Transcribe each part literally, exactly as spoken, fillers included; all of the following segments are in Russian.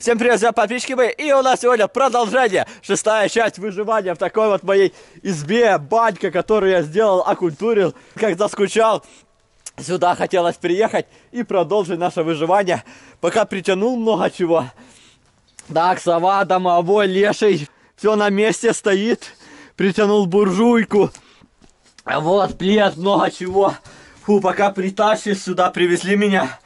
Всем привет, друзья, подписчики мои, и у нас сегодня продолжение, шестая часть выживания в такой вот моей избе, банька, которую я сделал, окультурил, как заскучал, сюда хотелось приехать и продолжить наше выживание, пока притянул много чего. Так, сова, домовой, леший, все на месте стоит, притянул буржуйку, вот, плед, много чего, фу, пока притащишь сюда, привезли меня.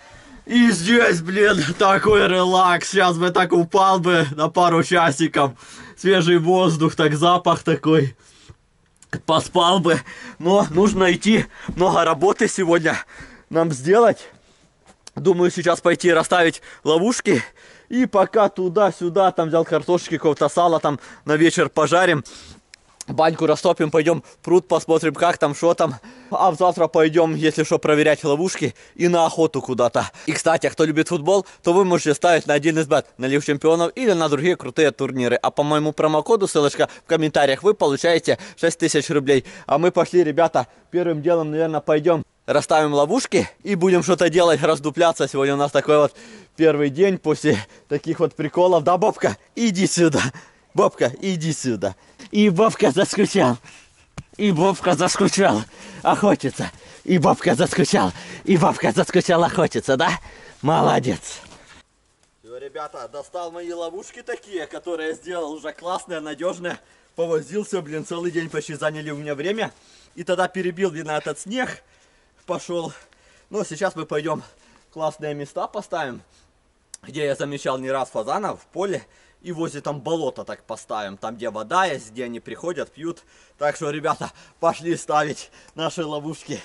И здесь, блин, такой релакс, сейчас бы так упал бы на пару часиков, свежий воздух, так запах такой, поспал бы, но нужно идти, много работы сегодня нам сделать, думаю сейчас пойти расставить ловушки, и пока туда-сюда, там взял картошки, какого-то сала там на вечер пожарим, баньку растопим, пойдем в пруд, посмотрим, как там, что там. А завтра пойдем, если что, проверять ловушки и на охоту куда-то. И, кстати, кто любит футбол, то вы можете ставить на один икс бет на Лигу Чемпионов или на другие крутые турниры. А по моему промокоду, ссылочка в комментариях, вы получаете шесть тысяч рублей. А мы пошли, ребята, первым делом, наверное, пойдем расставим ловушки и будем что-то делать, раздупляться. Сегодня у нас такой вот первый день после таких вот приколов. Да, Бобка, иди сюда. Бобка, иди сюда. И Бобка заскучал. И Бобка заскучал. Охотится. И Бобка заскучал. И Бобка заскучал, охотится, да? Молодец. Все, ребята, достал мои ловушки такие, которые я сделал уже классные, надежные. Повозился, блин, целый день почти заняли у меня время. И тогда перебил, блин, этот снег. Пошел. Но сейчас мы пойдем классные места поставим, где я замечал не раз фазанов в поле. И возле там болота так поставим, там где вода есть, где они приходят, пьют. Так что, ребята, пошли ставить наши ловушки.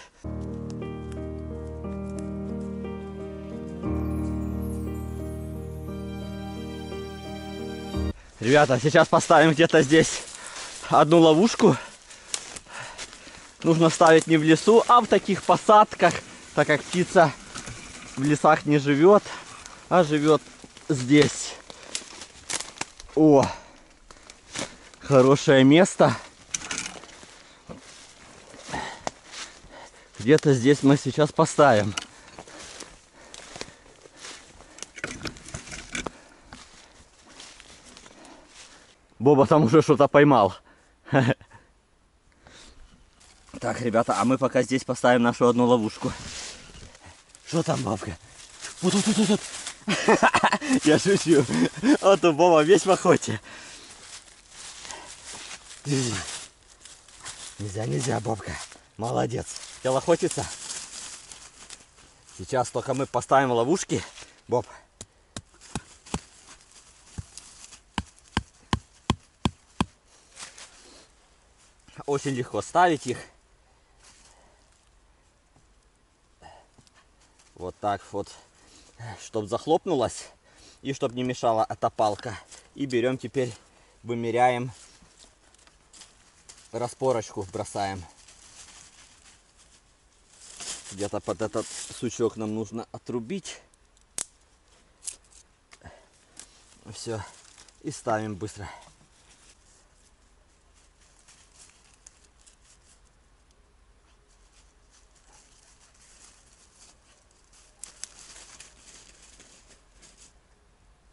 Ребята, сейчас поставим где-то здесь одну ловушку. Нужно ставить не в лесу, а в таких посадках, так как птица в лесах не живет, а живет здесь. О, хорошее место. Где-то здесь мы сейчас поставим. Боба там уже что-то поймал. Так, ребята, а мы пока здесь поставим нашу одну ловушку. Что там, бабка? Вот, вот, вот, вот, вот. Я шучу. Вот у Боба весь в охоте. Нельзя, нельзя, Бобка. Молодец. Хотел охотиться. Сейчас только мы поставим ловушки. Боб. Очень легко ставить их. Вот так вот. Чтоб захлопнулась и чтоб не мешала эта палка. И берем теперь, вымеряем, распорочку бросаем. Где-то под этот сучок нам нужно отрубить. Все, и ставим быстро.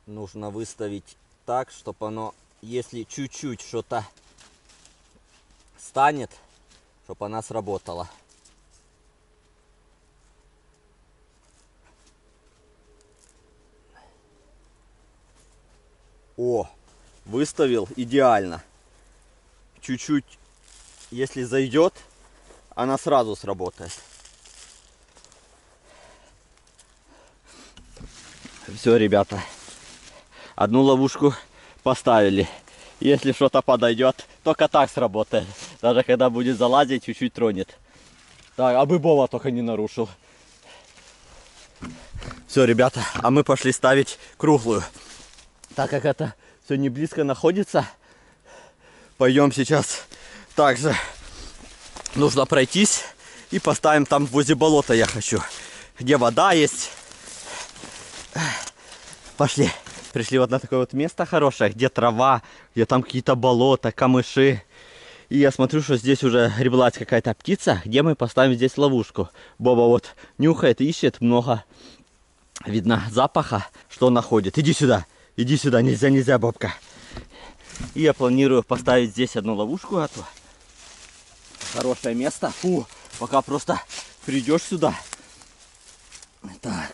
Нужно выставить так, чтобы оно, если чуть-чуть что-то станет, чтобы она сработала. О, выставил идеально. Чуть-чуть, если зайдет, она сразу сработает. Все, ребята. Одну ловушку поставили. Если что-то подойдет, только так сработает. Даже когда будет залазить, чуть-чуть тронет. Так, а бы Боба только не нарушил. Все, ребята, а мы пошли ставить круглую. Так как это все не близко находится, пойдем сейчас также. Нужно пройтись и поставим там возле болота, я хочу. Где вода есть. Пошли. Пришли вот на такое вот место хорошее, где трава, где там какие-то болота, камыши. И я смотрю, что здесь уже греблась какая-то птица, где мы поставим здесь ловушку. Боба вот нюхает, ищет, много, видно, запаха, что находит. Иди сюда, Иди сюда, нельзя, нельзя, бабка. И я планирую поставить здесь одну ловушку. Эту. Хорошее место. Фу, пока просто придешь сюда. Так.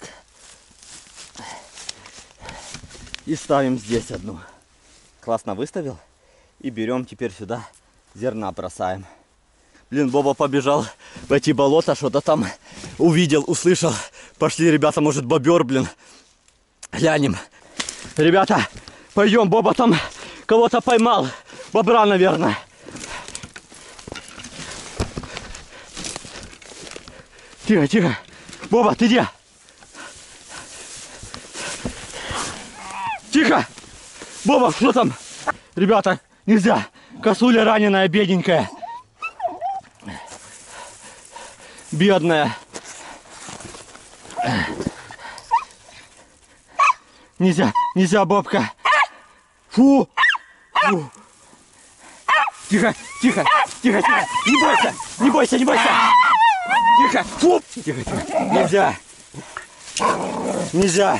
И ставим здесь одну. Классно выставил. И берем теперь сюда зерна бросаем. Блин, Боба побежал в эти болота, что-то там увидел, услышал. Пошли, ребята, может бобер, блин. Глянем. Ребята, пойдем, Боба там кого-то поймал. Бобра, наверное. Тихо, тихо. Боба, ты где? Тихо! Боба, что там? Ребята, нельзя. Косуля раненая, бедненькая. Бедная. Нельзя, нельзя, бабка. Фу. Фу. Тихо, тихо, тихо, тихо. Не бойся, не бойся, не бойся. Тихо. Фу. Тихо, тихо. Нельзя. Нельзя.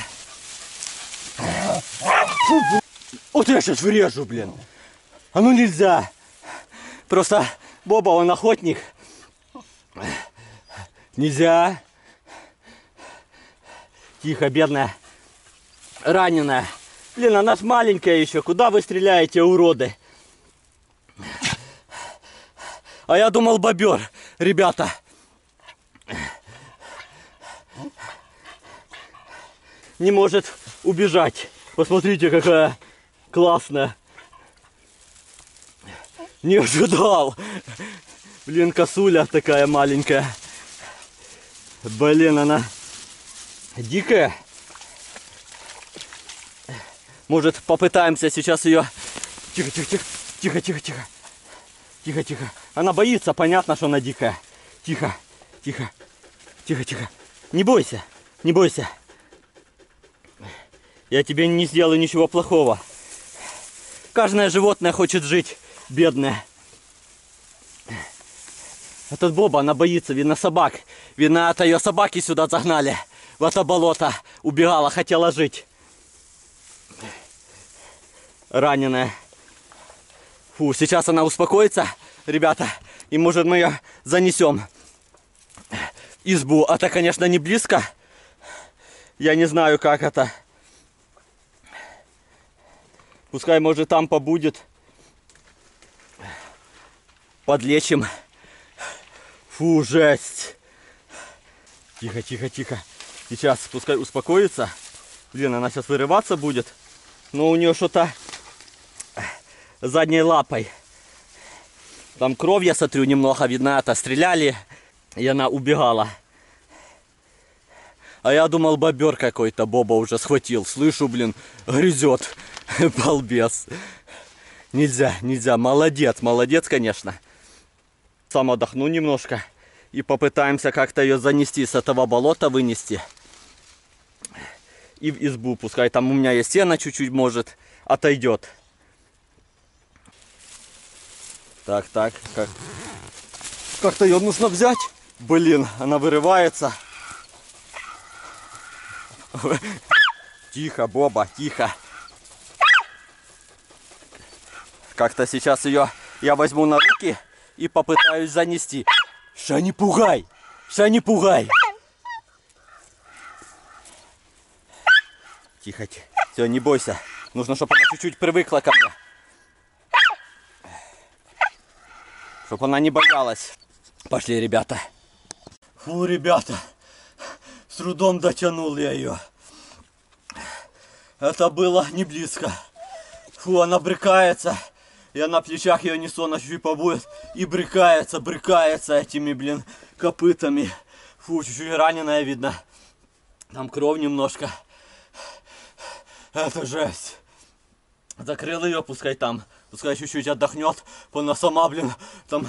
Фу. Вот я сейчас врежу, блин. А ну нельзя. Просто Боба, он охотник. Нельзя. Тихо, бедная. Раненая. Блин, она ж маленькая еще. Куда вы стреляете, уроды? А я думал, бобер, ребята. Не может убежать. Посмотрите, какая классная. Не ожидал. Блин, косуля такая маленькая. Блин, она дикая. Может, попытаемся сейчас ее... Тихо, тихо, тихо, тихо, тихо, тихо. Тихо, тихо. Она боится, понятно, что она дикая. Тихо, тихо, тихо, тихо. Не бойся, не бойся. Я тебе не сделаю ничего плохого. Каждое животное хочет жить, бедное. Этот Боба, она боится, видно, собак. Видно, это ее собаки сюда загнали. В это болото убегала, хотела жить. Раненая. Фу, сейчас она успокоится, ребята. И, может, мы ее занесем в избу. А это, конечно, не близко. Я не знаю, как это. Пускай, может, там побудет. Подлечим. Фу, жесть. Тихо, тихо, тихо. Сейчас пускай успокоится. Блин, она сейчас вырываться будет. Но у нее что-то задней лапой. Там кровь, я смотрю, немного видно. Это стреляли, и она убегала. А я думал, бобер какой-то. Боба уже схватил. Слышу, блин, грызет. Балбес. Нельзя, нельзя. Молодец, молодец, конечно. Сам отдохну немножко и попытаемся как-то ее занести, с этого болота вынести и в избу. Пускай там у меня есть сено чуть-чуть, может, отойдет. Так, так, как... как-то ее нужно взять. Блин, она вырывается. Тихо, Боба, тихо. Как-то сейчас ее я возьму на руки и попытаюсь занести. Ша, не пугай! Ша, не пугай! Тихо, тихо. Все, не бойся. Нужно, чтобы она чуть-чуть привыкла ко мне. Чтобы она не боялась. Пошли, ребята. Фу, ребята. С трудом дотянул я ее. Это было не близко. Фу, она брыкается. Я на плечах ее несу, она чуть-чуть побудет. И брыкается, брыкается этими, блин, копытами. Фу, чуть-чуть раненая, видно. Там кровь немножко. Это жесть. Закрыл ее, пускай там. Пускай чуть-чуть отдохнет. Она сама, блин, там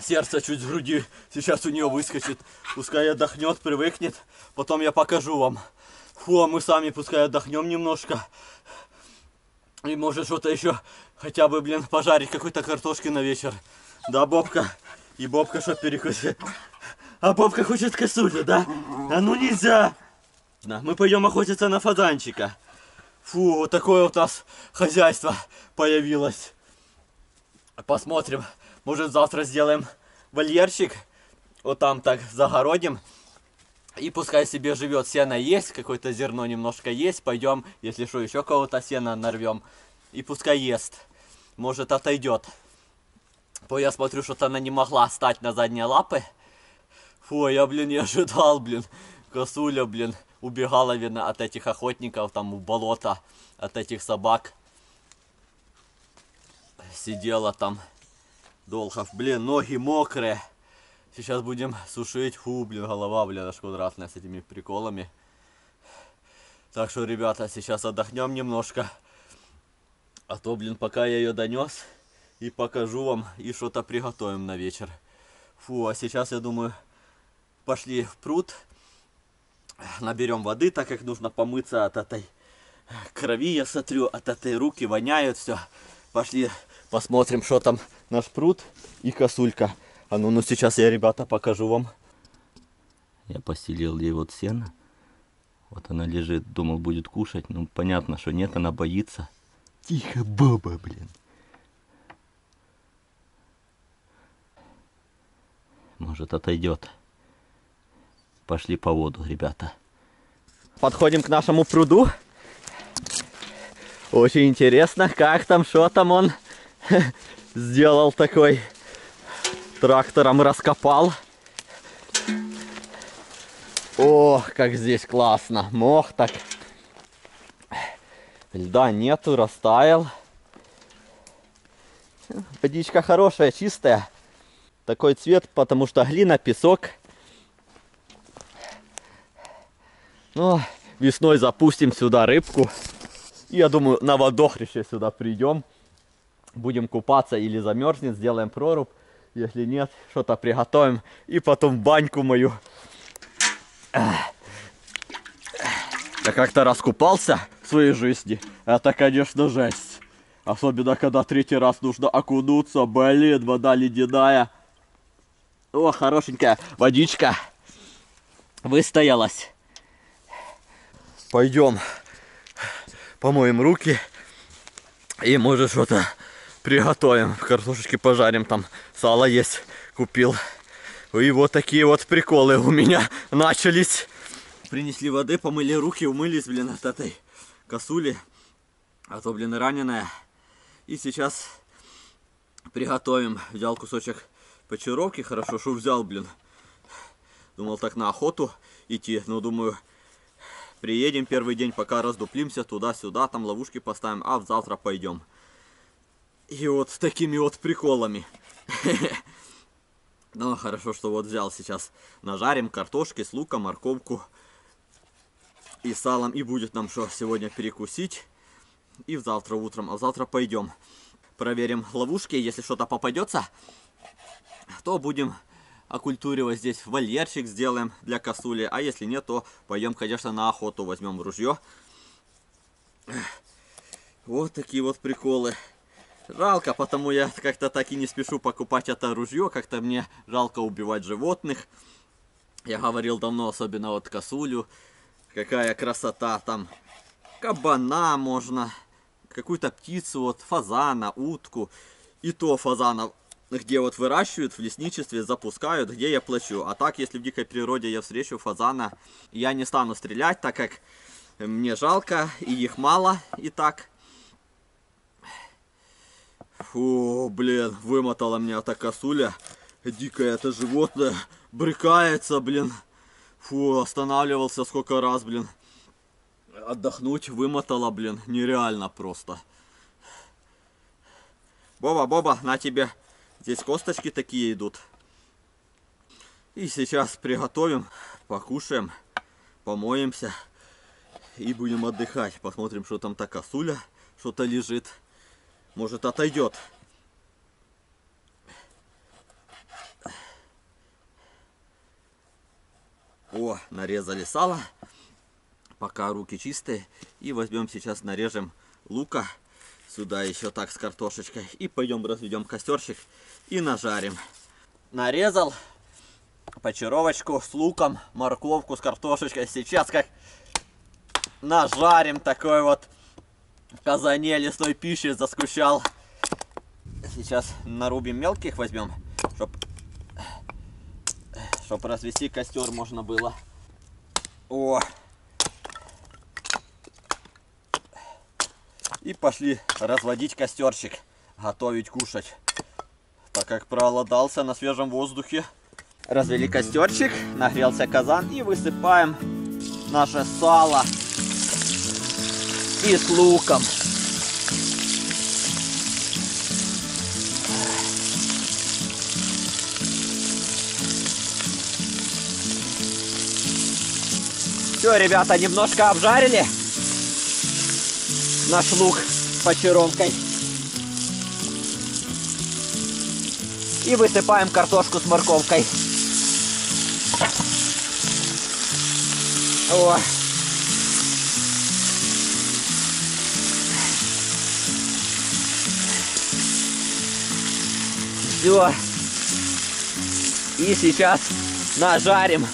сердце чуть с груди сейчас у нее выскочит. Пускай отдохнет, привыкнет. Потом я покажу вам. Фу, а мы сами пускай отдохнем немножко. И может что-то еще, хотя бы, блин, пожарить какой-то картошки на вечер. Да, Бобка? И Бобка что перекусит? А Бобка хочет косулю, да? А ну нельзя! Да, мы пойдем охотиться на фазанчика. Фу, вот такое вот у нас хозяйство появилось. Посмотрим, может завтра сделаем вольерчик, вот там так загородим. И пускай себе живет, сено есть, какое-то зерно немножко есть. Пойдем, если что, еще кого-то сена нарвем. И пускай ест, может отойдет. По я смотрю, что-то она не могла встать на задние лапы. Фу, я, блин, не ожидал, блин. Косуля, блин, убегала, видно, от этих охотников, там, в болото, от этих собак. Сидела там долго. Блин, ноги мокрые. Сейчас будем сушить. Фу, блин, голова, блин, аж квадратная с этими приколами. Так что, ребята, сейчас отдохнем немножко. А то, блин, пока я ее донес и покажу вам, и что-то приготовим на вечер. Фу, а сейчас, я думаю, пошли в пруд. Наберем воды, так как нужно помыться от этой крови, я смотрю, от этой руки воняют все. Пошли посмотрим, что там наш пруд и косулька. А ну, ну сейчас я, ребята, покажу вам. Я поселил ей вот сено. Вот она лежит, думал, будет кушать. Ну, понятно, что нет, она боится. Тихо, баба, блин. Может, отойдет. Пошли по воду, ребята. Подходим к нашему пруду. Очень интересно, как там, что там он сделал такой. Трактором раскопал. О, как здесь классно. Мох так. Льда нету, растаял. Водичка хорошая, чистая. Такой цвет, потому что глина, песок. Ну, весной запустим сюда рыбку. Я думаю, на водохрище сюда придем. Будем купаться, или замерзнет, сделаем прорубь. Если нет, что-то приготовим. И потом баньку мою. Я как-то раскупался в своей жизни. Это, конечно, жесть. Особенно, когда третий раз нужно окунуться. Блин, вода ледяная. О, хорошенькая водичка. Выстоялась. Пойдем помоем руки. И может что-то приготовим, картошечки пожарим, там сало есть, купил. И вот такие вот приколы у меня начались. Принесли воды, помыли руки, умылись, блин, от этой косули. А то, блин, раненая. И сейчас приготовим. Взял кусочек почеровки, хорошо, что взял, блин. Думал так на охоту идти, но думаю, приедем первый день, пока раздуплимся туда-сюда, там ловушки поставим, а завтра пойдем. И вот с такими вот приколами. Ну, хорошо, что вот взял сейчас. Нажарим картошки с луком, морковку и салом. И будет нам что сегодня перекусить. И завтра утром. А завтра пойдем. Проверим ловушки. Если что-то попадется, то будем окультуривать здесь. Вольерчик сделаем для косули. А если нет, то пойдем, конечно, на охоту. Возьмем ружье. Вот такие вот приколы. Жалко, потому я как-то так и не спешу покупать это ружье, как-то мне жалко убивать животных. Я говорил давно, особенно вот косулю, какая красота, там кабана можно, какую-то птицу, вот фазана, утку. И то фазанов, где вот выращивают, в лесничестве запускают, где я плачу. А так, если в дикой природе я встречу фазана, я не стану стрелять, так как мне жалко, и их мало, и так. Фу, блин, вымотала меня эта косуля. Дикое это животное. Брыкается, блин. Фу, останавливался сколько раз, блин. Отдохнуть вымотала, блин. Нереально просто. Боба, Боба, на тебе. Здесь косточки такие идут. И сейчас приготовим, покушаем, помоемся. И будем отдыхать. Посмотрим, что там та косуля. Что-то лежит. Может, отойдет. О, нарезали сало. Пока руки чистые. И возьмем сейчас, нарежем лука. Сюда еще так с картошечкой. И пойдем разведем костерчик и нажарим. Нарезал почеровочку с луком, морковку с картошечкой. Сейчас как нажарим такой вот в казане лесной пищи заскучал. Сейчас нарубим мелких, возьмем, чтобы чтоб развести костер можно было. О! И пошли разводить костерчик, готовить, кушать. Так как проголодался на свежем воздухе. Развели костерчик, нагрелся казан и высыпаем наше сало и с луком. Все, ребята, немножко обжарили наш лук по черомкой. И высыпаем картошку с морковкой. О. Все. И сейчас нажарим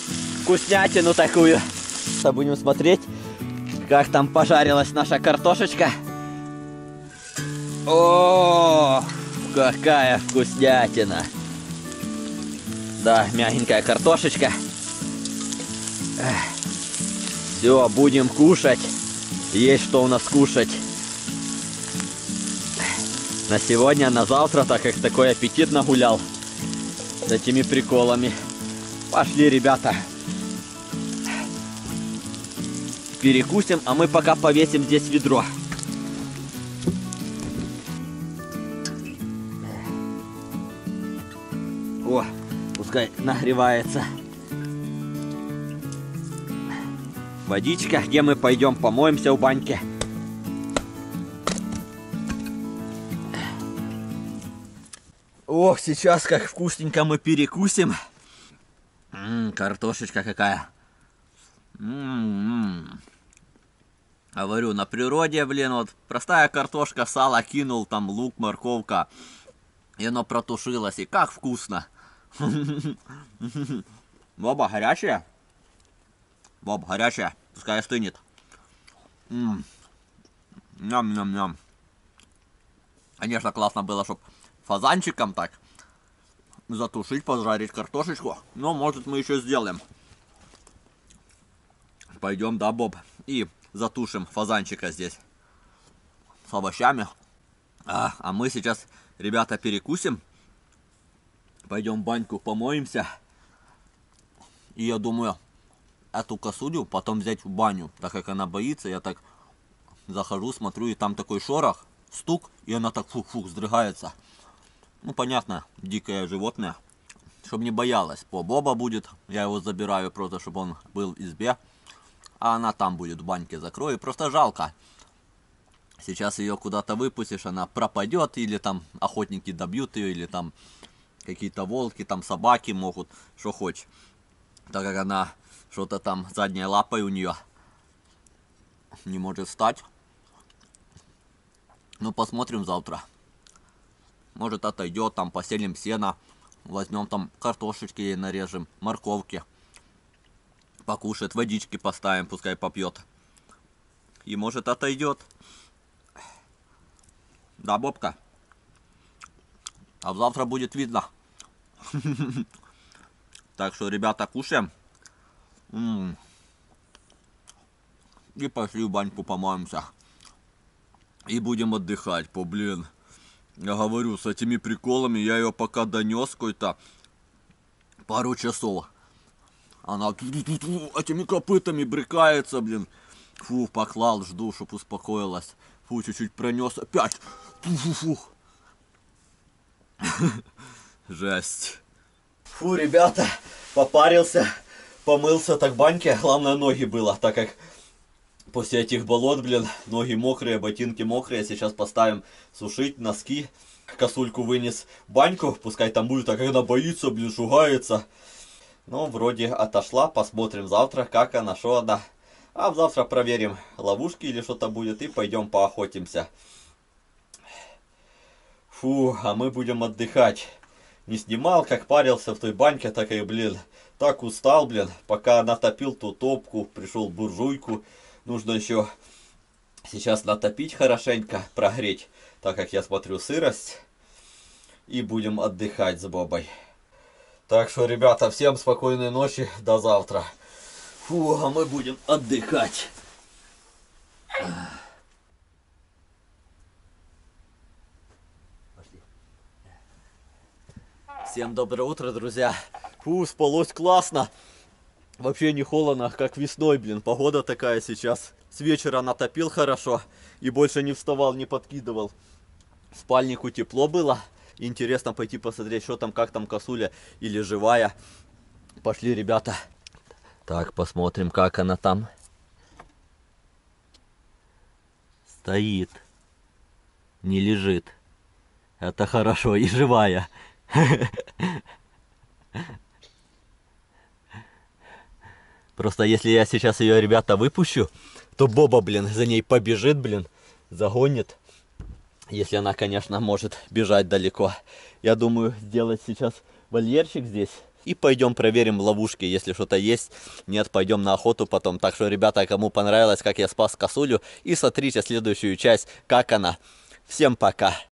вкуснятину такую. Будем смотреть, как там пожарилась наша картошечка. О, какая вкуснятина! Да, мягенькая картошечка. Все, будем кушать. Есть что у нас кушать. На сегодня, на завтра, так как такой аппетит нагулял с этими приколами. Пошли, ребята. Перекусим, а мы пока повесим здесь ведро. О, пускай нагревается. Водичка, где мы пойдем помоемся у баньки. Ох, сейчас как вкусненько мы перекусим. М-м, картошечка какая. М-м-м. Говорю, на природе, блин, вот простая картошка, сало кинул, там лук, морковка, и оно протушилось, и как вкусно. Боба горячая. Боб горячая, пускай остынет. Ням-ням-ням. Конечно, классно было, чтобы фазанчиком так затушить, пожарить картошечку, но может мы еще сделаем. Пойдем, да, Боб? И... затушим фазанчика здесь с овощами. А, а мы сейчас, ребята, перекусим. Пойдем баньку помоемся. И я думаю, эту косулю потом взять в баню. Так как она боится, я так захожу, смотрю, и там такой шорох, стук, и она так фух-фух вздрыгается. Ну, понятно, дикое животное. Чтобы не боялась. По Боба будет, я его забираю просто, чтобы он был в избе. А она там будет, в баньке закрою. Просто жалко. Сейчас ее куда-то выпустишь, она пропадет. Или там охотники добьют ее. Или там какие-то волки, там собаки могут. Что хочешь. Так как она что-то там задней лапой у нее не может встать. Ну, посмотрим завтра. Может, отойдет, там поселим сено. Возьмем там картошечки ей нарежем, морковки. Покушает, водички поставим, пускай попьет. И может отойдет. Да, Бобка? А завтра будет видно. Так что, ребята, кушаем. И пошли в баньку помоемся. И будем отдыхать. По, блин. Я говорю, с этими приколами я ее пока донес какой-то пару часов. Она этими копытами брыкается, блин. Фу, поклал, жду, чтоб успокоилась. Фу, чуть-чуть пронес. Опять. Фу-фу-фу. Жесть. Фу, ребята, попарился, помылся так в баньке. Главное, ноги было, так как после этих болот, блин, ноги мокрые, ботинки мокрые. Сейчас поставим сушить носки. Косульку вынес в баньку, пускай там будет, так как она боится, блин, шугается. Ну, вроде отошла, посмотрим завтра, как она, что она. А завтра проверим, ловушки или что-то будет, и пойдем поохотимся. Фу, а мы будем отдыхать. Не снимал, как парился в той баньке, так и, блин, так устал, блин. Пока натопил ту топку, пришел буржуйку, нужно еще Сейчас натопить хорошенько, прогреть, так как я смотрю сырость. И будем отдыхать с Бобой. Так что, ребята, всем спокойной ночи, до завтра. Фу, а мы будем отдыхать. Всем доброе утро, друзья. Фу, спалось классно. Вообще не холодно, как весной, блин. Погода такая сейчас. С вечера натопил хорошо. И больше не вставал, не подкидывал. В спальнику тепло было. Интересно пойти посмотреть, что там, как там косуля или живая. Пошли, ребята. Так, посмотрим, как она там. Стоит. Не лежит. Это хорошо. И живая. Просто если я сейчас ее, ребята, выпущу, то Боба, блин, за ней побежит, блин, загонит. Если она, конечно, может бежать далеко. Я думаю, сделать сейчас вольерчик здесь. И пойдем проверим ловушки, если что-то есть. Нет, пойдем на охоту потом. Так что, ребята, кому понравилось, как я спас косулю, и смотрите следующую часть, как она. Всем пока!